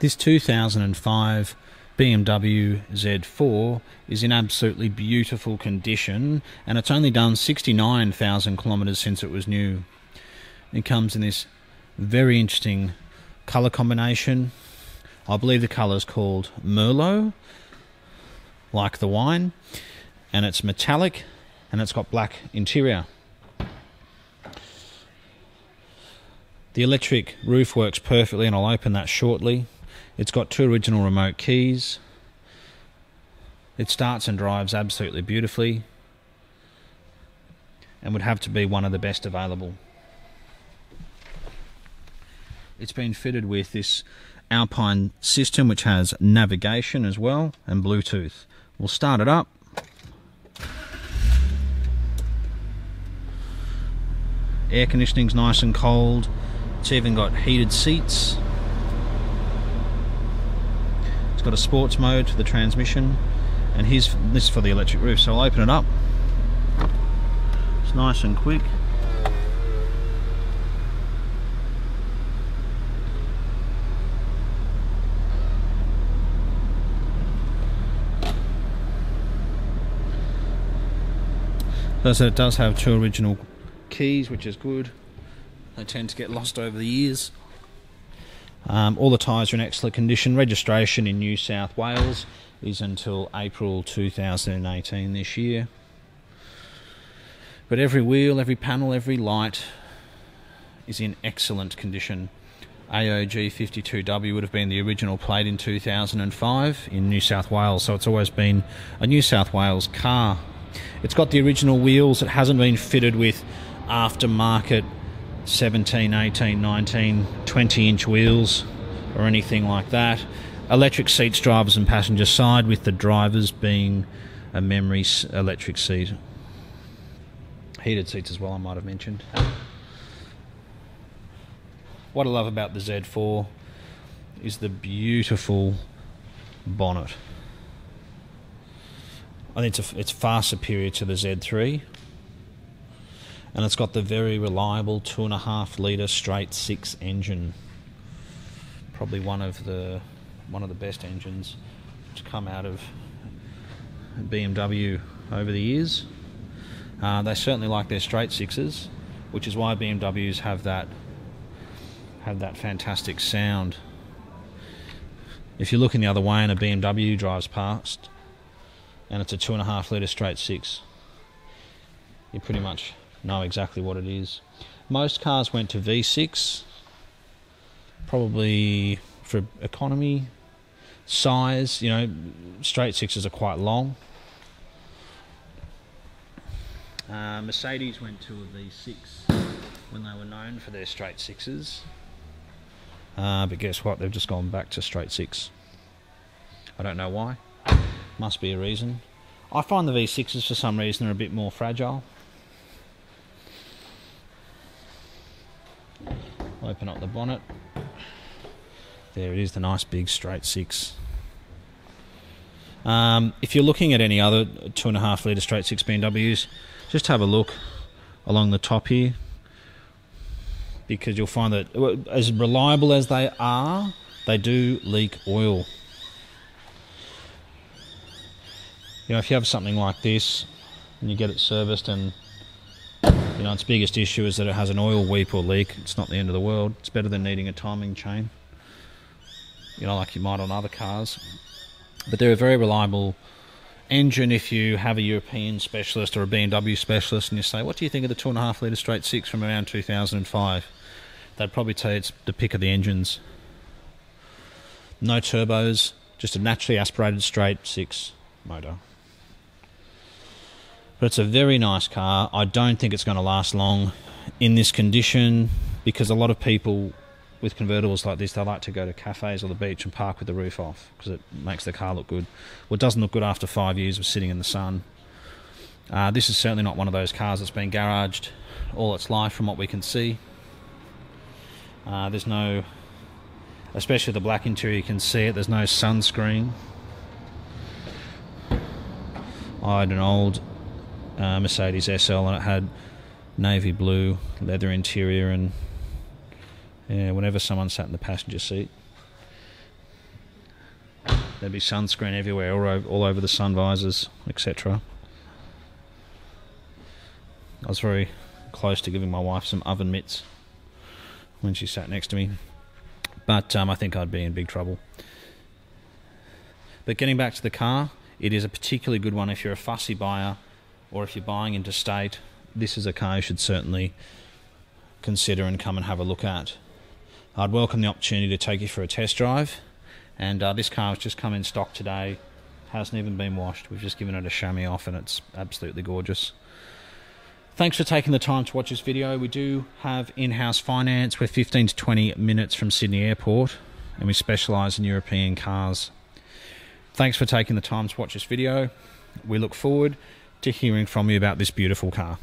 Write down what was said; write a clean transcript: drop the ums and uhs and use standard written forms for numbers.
This 2005 BMW Z4 is in absolutely beautiful condition, and it's only done 69,000 kilometers since it was new. It comes in this very interesting color combination. I believe the color is called Merlot, like the wine, and it's metallic, and it's got black interior. The electric roof works perfectly, and I'll open that shortly. It's got two original remote keys. It starts and drives absolutely beautifully, and would have to be one of the best available. It's been fitted with this Alpine system, which has navigation as well and Bluetooth. We'll start it up. Air conditioning's nice and cold. It's even got heated seats. It's got a sports mode for the transmission, and here's this for the electric roof. So I'll open it up. It's nice and quick. So it does have two original keys, which is good. They tend to get lost over the years. All the tyres are in excellent condition. Registration in New South Wales is until April 2018 this year. But every wheel, every panel, every light is in excellent condition. AOG 52W would have been the original plate in 2005 in New South Wales, so it's always been a New South Wales car. It's got the original wheels. It hasn't been fitted with aftermarket 17, 18, 19, 20-inch wheels or anything like that. Electric seats, drivers and passenger side, with the drivers being a memory electric seat. Heated seats as well, I might have mentioned. What I love about the Z4 is the beautiful bonnet. I think it's far superior to the Z3, and it's got the very reliable 2.5 litre straight six engine. Probably one of the best engines to come out of BMW over the years. They certainly like their straight sixes, which is why BMWs have that fantastic sound. If you're looking the other way and a BMW drives past, and it's a 2.5 litre straight six, you pretty much know exactly what it is. Most cars went to V6, probably for economy, size. You know, straight sixes are quite long. Mercedes went to a V6 when they were known for their straight sixes, but guess what? They've just gone back to straight six. I don't know why. Must be a reason. I find the V6s for some reason are a bit more fragile. Open up the bonnet. There it is, the nice big straight six. If you're looking at any other 2.5 litre straight six BMWs, just have a look along the top here, because you'll find that as reliable as they are, they do leak oil. You know, if you have something like this and you get it serviced, and you know its biggest issue is that it has an oil weep or leak, it's not the end of the world. It's better than needing a timing chain, you know, like you might on other cars. But they're a very reliable engine. If you have a European specialist or a BMW specialist and you say, what do you think of the 2.5 litre straight six from around 2005? They'd probably tell you it's the pick of the engines. No turbos, just a naturally aspirated straight six motor. But it's a very nice car. I don't think it's going to last long in this condition, because a lot of people with convertibles like this, they like to go to cafes or the beach and park with the roof off because it makes the car look good. Well, it doesn't look good after 5 years of sitting in the sun. This is certainly not one of those cars that's been garaged all its life from what we can see. There's no, especially the black interior, you can see it, there's no sunscreen. I had an old Mercedes SL, and it had navy blue leather interior, and yeah, whenever someone sat in the passenger seat, There'd be sunscreen everywhere, all over the sun visors, etc. I was very close to giving my wife some oven mitts when she sat next to me, but I think I'd be in big trouble. But getting back to the car, it is a particularly good one if you're a fussy buyer or if you're buying interstate. This is a car you should certainly consider and come and have a look at. I'd welcome the opportunity to take you for a test drive, and this car has just come in stock today, hasn't even been washed. We've just given it a chamois off and it's absolutely gorgeous. Thanks for taking the time to watch this video. We do have in-house finance. We're 15 to 20 minutes from Sydney Airport, and we specialise in European cars. Thanks for taking the time to watch this video. We look forward to hearing from you about this beautiful car.